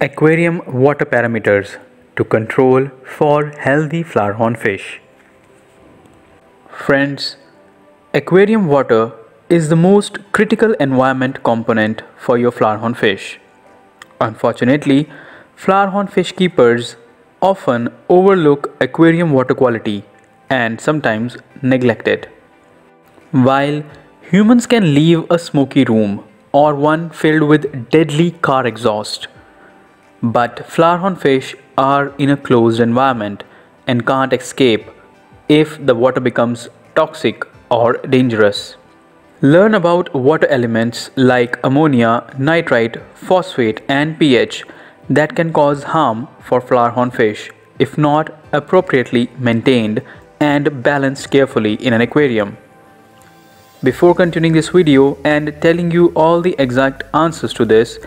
Aquarium water parameters to control for healthy flowerhorn fish. Friends, aquarium water is the most critical environment component for your flowerhorn fish. Unfortunately, flowerhorn fish keepers often overlook aquarium water quality and sometimes neglect it. While humans can leave a smoky room or one filled with deadly car exhaust, but flowerhorn fish are in a closed environment and can't escape if the water becomes toxic or dangerous. Learn about water elements like ammonia, nitrite, phosphate and pH that can cause harm for flowerhorn fish if not appropriately maintained and balanced carefully in an aquarium. Before continuing this video and telling you all the exact answers to this,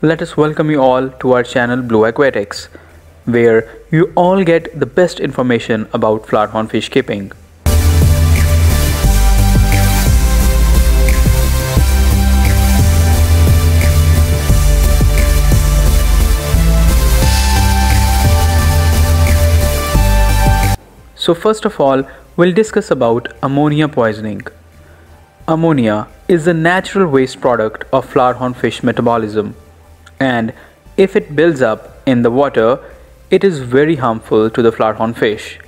let us welcome you all to our channel Blue Aquatics, where you all get the best information about flowerhorn fish keeping. So first of all, we'll discuss about ammonia poisoning. Ammonia is a natural waste product of flowerhorn fish metabolism, and if it builds up in the water, it is very harmful to the flowerhorn fish.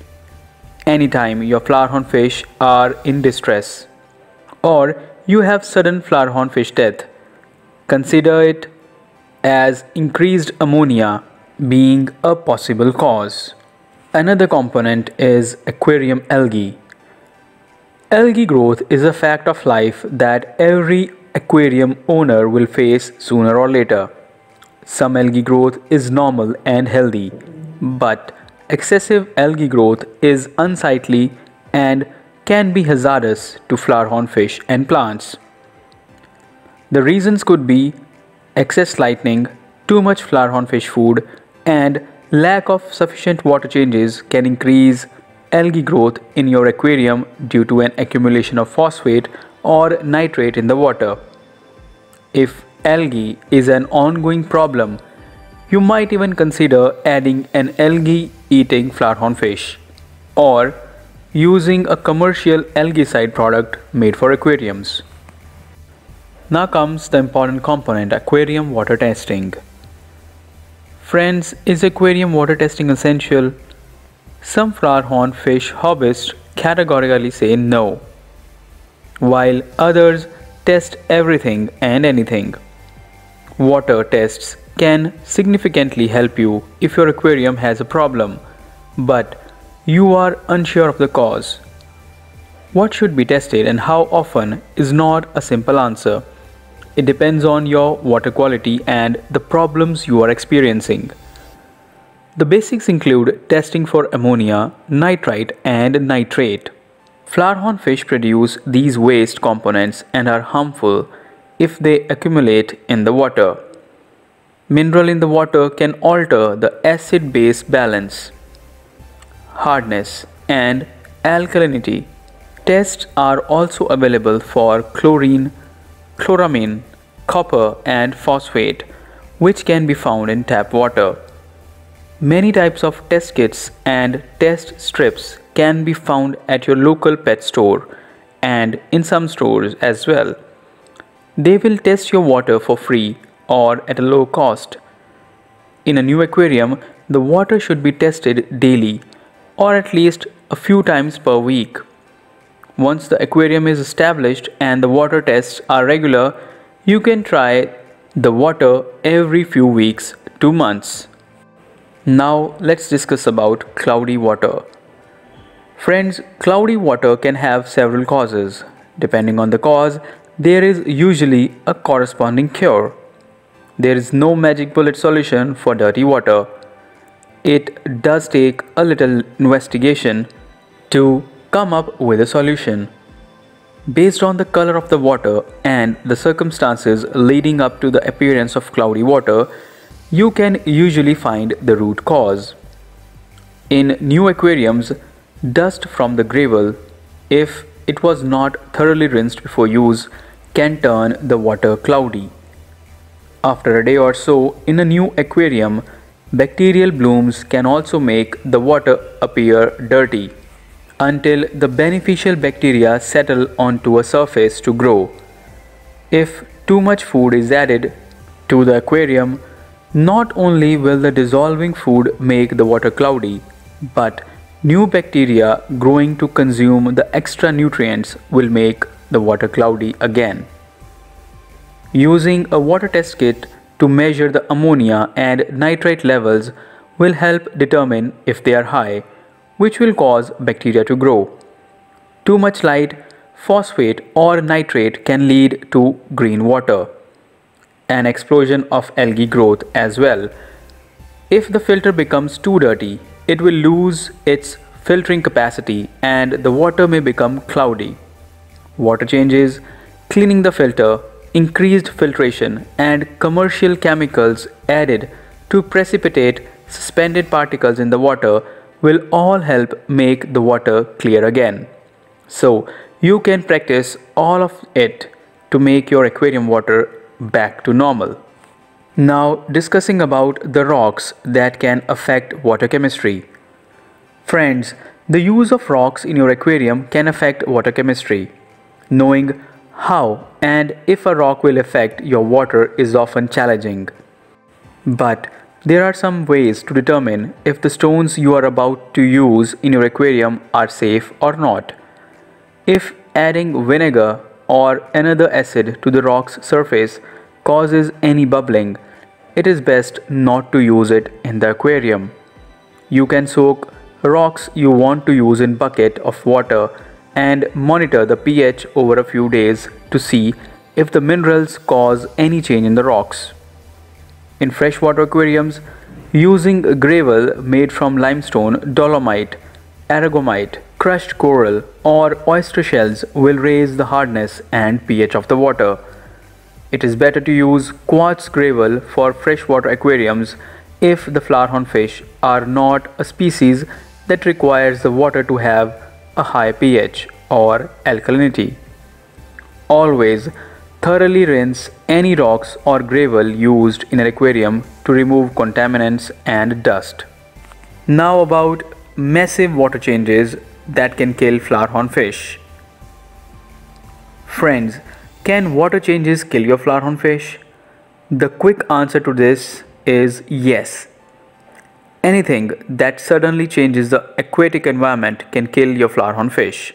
Anytime your flowerhorn fish are in distress or you have sudden flowerhorn fish death, consider it as increased ammonia being a possible cause. Another component is aquarium algae. Algae growth is a fact of life that every aquarium owner will face sooner or later. Some algae growth is normal and healthy, but excessive algae growth is unsightly and can be hazardous to flowerhorn fish and plants. The reasons could be excess lighting, too much flowerhorn fish food, and lack of sufficient water changes can increase algae growth in your aquarium due to an accumulation of phosphate or nitrate in the water. If algae is an ongoing problem, you might even consider adding an algae eating flowerhorn fish or using a commercial algicide product made for aquariums. Now comes the important component, aquarium water testing. Friends, is aquarium water testing essential? Some flowerhorn fish hobbyists categorically say no, while others test everything and anything. Water tests can significantly help you if your aquarium has a problem, but you are unsure of the cause. What should be tested and how often is not a simple answer. It depends on your water quality and the problems you are experiencing. The basics include testing for ammonia, nitrite and nitrate. Flowerhorn fish produce these waste components and are harmful if they accumulate in the water. Mineral in the water can alter the acid-base balance, hardness and alkalinity. Tests are also available for chlorine, chloramine, copper and phosphate, which can be found in tap water. Many types of test kits and test strips can be found at your local pet store and in some stores as well. They will test your water for free or at a low cost. In a new aquarium, the water should be tested daily or at least a few times per week. Once the aquarium is established and the water tests are regular, you can try the water every few weeks to months. Now let's discuss about cloudy water. Friends, cloudy water can have several causes. Depending on the cause, there is usually a corresponding cure. There is no magic bullet solution for dirty water. It does take a little investigation to come up with a solution. Based on the color of the water and the circumstances leading up to the appearance of cloudy water, you can usually find the root cause. In new aquariums, dust from the gravel, if it was not thoroughly rinsed before use, can turn the water cloudy. After a day or so in a new aquarium, bacterial blooms can also make the water appear dirty until the beneficial bacteria settle onto a surface to grow. If too much food is added to the aquarium, not only will the dissolving food make the water cloudy, but new bacteria growing to consume the extra nutrients will make the water cloudy again. Using a water test kit to measure the ammonia and nitrate levels will help determine if they are high, which will cause bacteria to grow. Too much light, phosphate or nitrate can lead to green water, an explosion of algae growth as well. If the filter becomes too dirty, it will lose its filtering capacity and the water may become cloudy. Water changes, cleaning the filter, increased filtration and commercial chemicals added to precipitate suspended particles in the water will all help make the water clear again. So you can practice all of it to make your aquarium water back to normal. Now discussing about the rocks that can affect water chemistry. Friends, the use of rocks in your aquarium can affect water chemistry. Knowing how and if a rock will affect your water is often challenging. But there are some ways to determine if the stones you are about to use in your aquarium are safe or not. If adding vinegar or another acid to the rock's surface causes any bubbling, it is best not to use it in the aquarium. You can soak rocks you want to use in a bucket of water and monitor the pH over a few days to see if the minerals cause any change in the rocks. In freshwater aquariums, using gravel made from limestone, dolomite, aragomite, crushed coral or oyster shells will raise the hardness and pH of the water. It is better to use quartz gravel for freshwater aquariums if the flowerhorn fish are not a species that requires the water to have a high pH or alkalinity. Always thoroughly rinse any rocks or gravel used in an aquarium to remove contaminants and dust. Now about massive water changes that can kill flowerhorn fish. Friends, can water changes kill your flowerhorn fish? The quick answer to this is yes. Anything that suddenly changes the aquatic environment can kill your flowerhorn fish.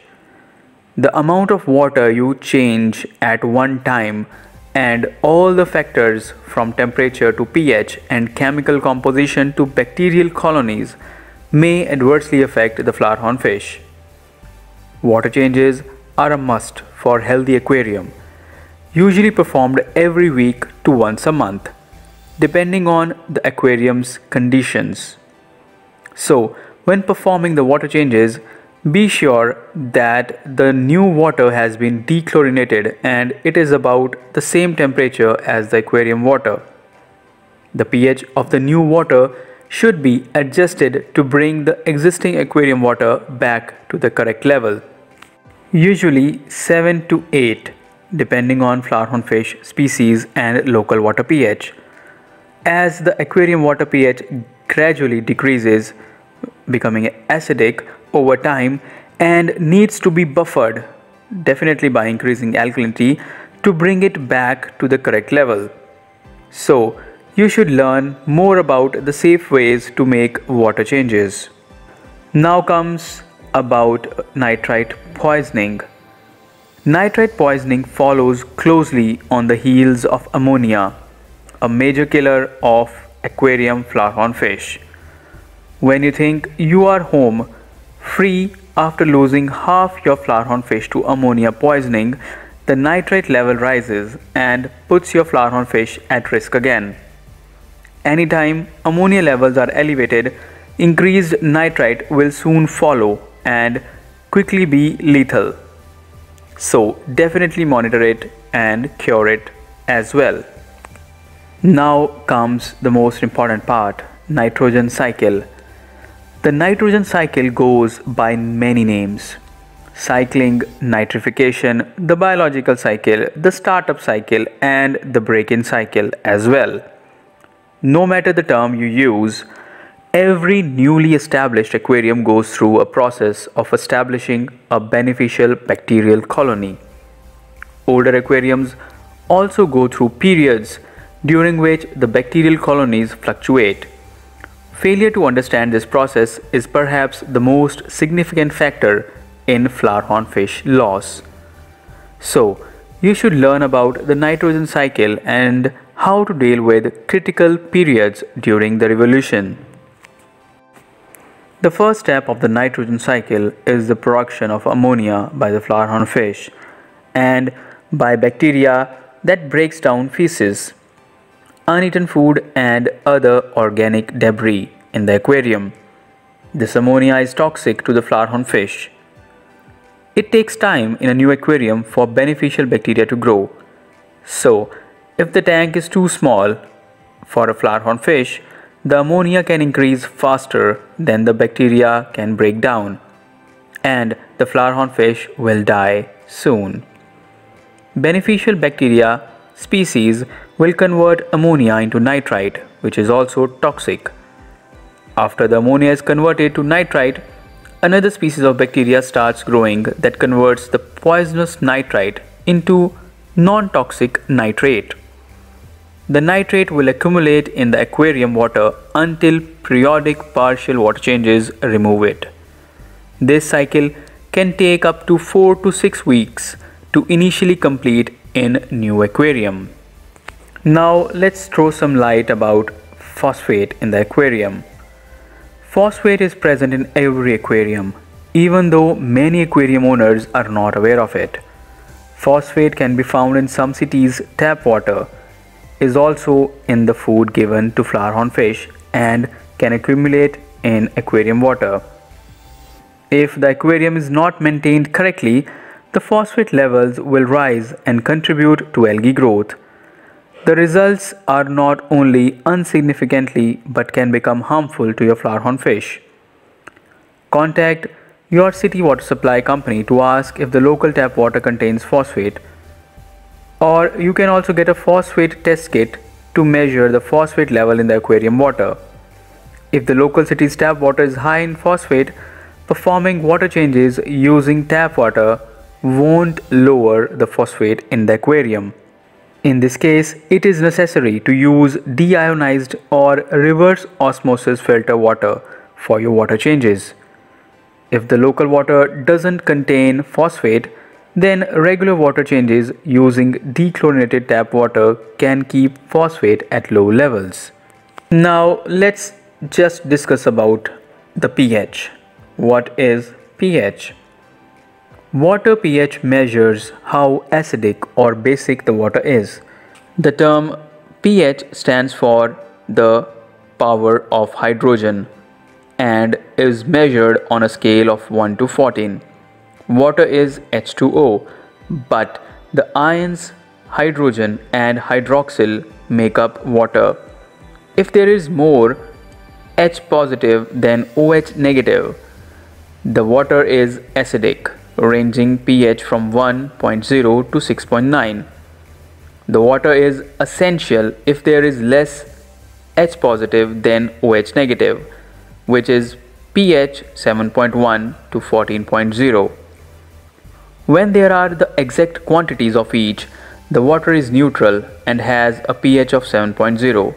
The amount of water you change at one time and all the factors from temperature to pH and chemical composition to bacterial colonies may adversely affect the flowerhorn fish. Water changes are a must for a healthy aquarium, usually performed every week to once a month, depending on the aquarium's conditions. So, when performing the water changes, be sure that the new water has been dechlorinated and it is about the same temperature as the aquarium water. The pH of the new water should be adjusted to bring the existing aquarium water back to the correct level, usually 7 to 8 depending on flowerhorn fish species and local water pH. As the aquarium water pH gradually decreases, becoming acidic over time and needs to be buffered, definitely by increasing alkalinity to bring it back to the correct level. So, you should learn more about the safe ways to make water changes. Now comes about nitrite poisoning. Nitrite poisoning follows closely on the heels of ammonia, a major killer of aquarium flowerhorn fish. When you think you are home free after losing half your flowerhorn fish to ammonia poisoning, the nitrate level rises and puts your flowerhorn fish at risk again. Anytime ammonia levels are elevated, increased nitrite will soon follow and quickly be lethal. So definitely monitor it and cure it as well. Now comes the most important part, nitrogen cycle. The nitrogen cycle goes by many names. cycling, nitrification, the biological cycle, the startup cycle and the break-in cycle as well. No matter the term you use, every newly established aquarium goes through a process of establishing a beneficial bacterial colony. Older aquariums also go through periods during which the bacterial colonies fluctuate. Failure to understand this process is perhaps the most significant factor in flowerhorn fish loss. So, you should learn about the nitrogen cycle and how to deal with critical periods during the revolution. The first step of the nitrogen cycle is the production of ammonia by the flowerhorn fish and by bacteria that breaks down feces, uneaten food and other organic debris in the aquarium. This ammonia is toxic to the flowerhorn fish. It takes time in a new aquarium for beneficial bacteria to grow. So, if the tank is too small for a flowerhorn fish, the ammonia can increase faster than the bacteria can break down, and the flowerhorn fish will die soon. Beneficial bacteria species will convert ammonia into nitrite, which is also toxic. After the ammonia is converted to nitrite, another species of bacteria starts growing that converts the poisonous nitrite into non-toxic nitrate. The nitrate will accumulate in the aquarium water until periodic partial water changes remove it. This cycle can take up to 4 to 6 weeks to initially complete in new aquarium. Now let's throw some light about phosphate in the aquarium. Phosphate is present in every aquarium, even though many aquarium owners are not aware of it. Phosphate can be found in some cities' tap water, is also in the food given to flowerhorn fish and can accumulate in aquarium water. If the aquarium is not maintained correctly, the phosphate levels will rise and contribute to algae growth. The results are not only insignificantly but can become harmful to your flowerhorn fish. Contact your city water supply company to ask if the local tap water contains phosphate, or you can also get a phosphate test kit to measure the phosphate level in the aquarium water. If the local city's tap water is high in phosphate, performing water changes using tap water won't lower the phosphate in the aquarium. In this case, it is necessary to use deionized or reverse osmosis filter water for your water changes. If the local water doesn't contain phosphate, then regular water changes using dechlorinated tap water can keep phosphate at low levels. Now let's just discuss about the pH. What is pH? Water pH measures how acidic or basic the water is. The term pH stands for the power of hydrogen and is measured on a scale of 1 to 14. Water is H2O, but the ions hydrogen and hydroxyl make up water. If there is more H positive than OH negative, the water is acidic, ranging pH from 1.0 to 6.9. The water is essential if there is less H positive than OH negative, which is pH 7.1 to 14.0. When there are the exact quantities of each, the water is neutral and has a pH of 7.0.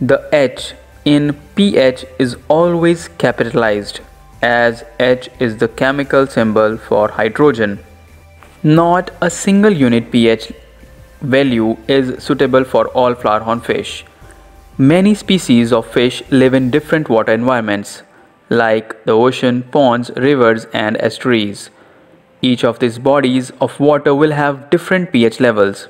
The H in pH is always capitalized, as H is the chemical symbol for hydrogen. Not a single unit pH value is suitable for all flowerhorn fish. Many species of fish live in different water environments like the ocean, ponds, rivers and estuaries. Each of these bodies of water will have different pH levels.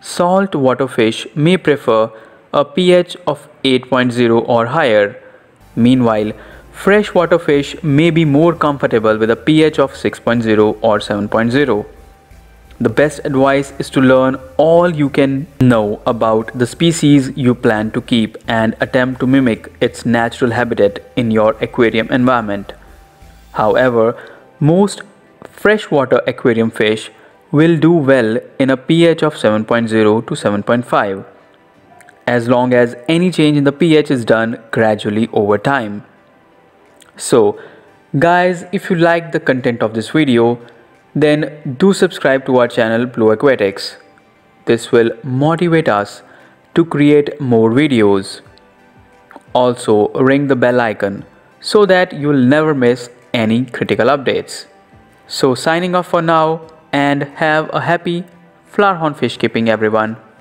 Saltwater fish may prefer a pH of 8.0 or higher. Meanwhile, freshwater fish may be more comfortable with a pH of 6.0 or 7.0. The best advice is to learn all you can know about the species you plan to keep and attempt to mimic its natural habitat in your aquarium environment. However, most freshwater aquarium fish will do well in a pH of 7.0 to 7.5, as long as any change in the pH is done gradually over time. So guys, if you like the content of this video, then do subscribe to our channel Blue Aquatics. This will motivate us to create more videos. Also, ring the bell icon so that you will never miss any critical updates. So signing off for now, and have a happy flowerhorn fish keeping everyone.